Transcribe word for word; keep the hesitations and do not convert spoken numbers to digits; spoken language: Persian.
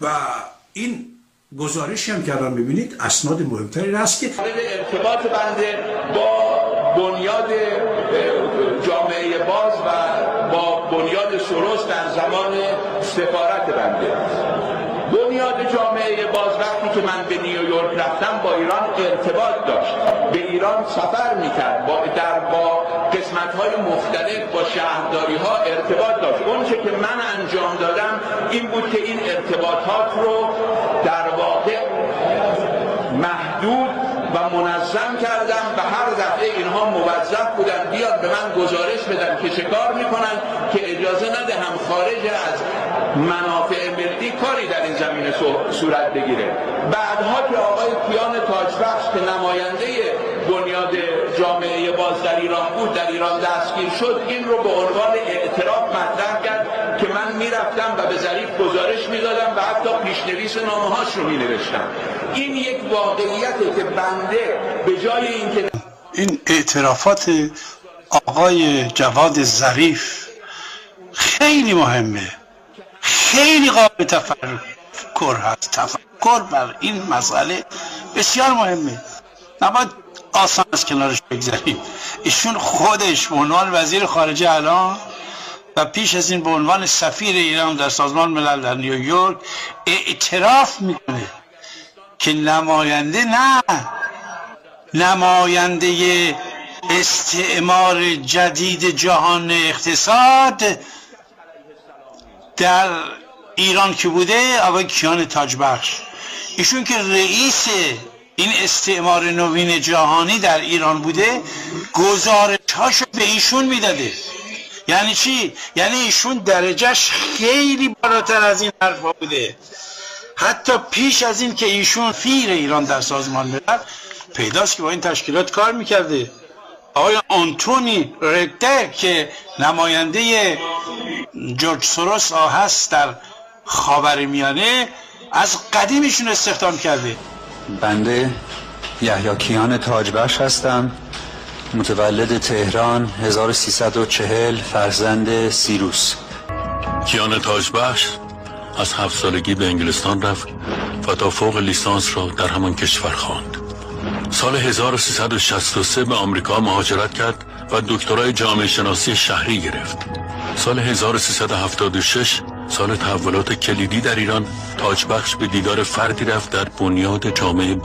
و این گزارشی هم که الان می‌بینید اسناد مهمتری هست که ارتباط بنده با بنیاد جامعه باز و با بنیاد سروس در زمان سفارت بنده. بنیاد جامعه باز وقتی که من به نیویورک رفتم با ایران ارتباط داشت، به ایران سفر میکرد، با در با قسمت‌های مختلف با شهرداری‌ها ارتباط داشت. اون چه که من انجام دادم این بود که این ارتباطات رو در واقع محدود و منظم کردم و هر دفعه اینها موظف بودن بیاد به من گزارش بدن که چه کار میکنن که اجازه ندهم خارج از منافع ملی کاری در این زمینه صورت بگیره. بعدها که آقای کیان تاجبخش که نماینده بنیاد جامعه باز در ایران بود در ایران دستگیر شد، این رو به عنوان اعتراف مطرح کرد که من میرفتم و به ظریف گزارش میدادم و حتی پیشنویس نامه هاش رو مینوشتم. این یک واقعیته که بنده به جای اینکه این اعترافات آقای جواد ظریف خیلی مهمه، خیلی قابل تفکر هست. تفکر بر این مسئله بسیار مهمه، نباید آسان از کنارش بگذاریم. ایشون خودش به عنوان وزیر خارجه الان و پیش از این به عنوان سفیر ایران در سازمان ملل در نیویورک اعتراف میکنه که نماینده نه نماینده استعمار جدید جهان اقتصاد در ایران که بوده آقای کیان تاجبخش، ایشون که رئیس این استعمار نوین جهانی در ایران بوده گزارش‌هاشو به ایشون میداده. یعنی چی؟ یعنی ایشون درجهش خیلی بالاتر از این حرفا بوده. حتی پیش از این که ایشون سفیر ایران در سازمان ملل پیداست که با این تشکیلات کار میکرده. آقای آنتونی رکته که نماینده جورج سوروس هست در خاورمیانه از قدیمشون استخدام کرده. بنده یحیی کیان تاجبخش هستم، متولد تهران هزار و سیصد و چهل، فرزند سیروس. کیان تاجبخش از هفت سالگی به انگلستان رفت و تا فوق لیسانس را در همان کشور خواند. سال هزار و سیصد و شصت و سه به آمریکا مهاجرت کرد و دکترای جامعه شناسی شهری گرفت. سال هزار و سیصد و هفتاد و شش، سال تحولات کلیدی در ایران، تاجبخش به دیدار فردی رفت در بنیاد جامعه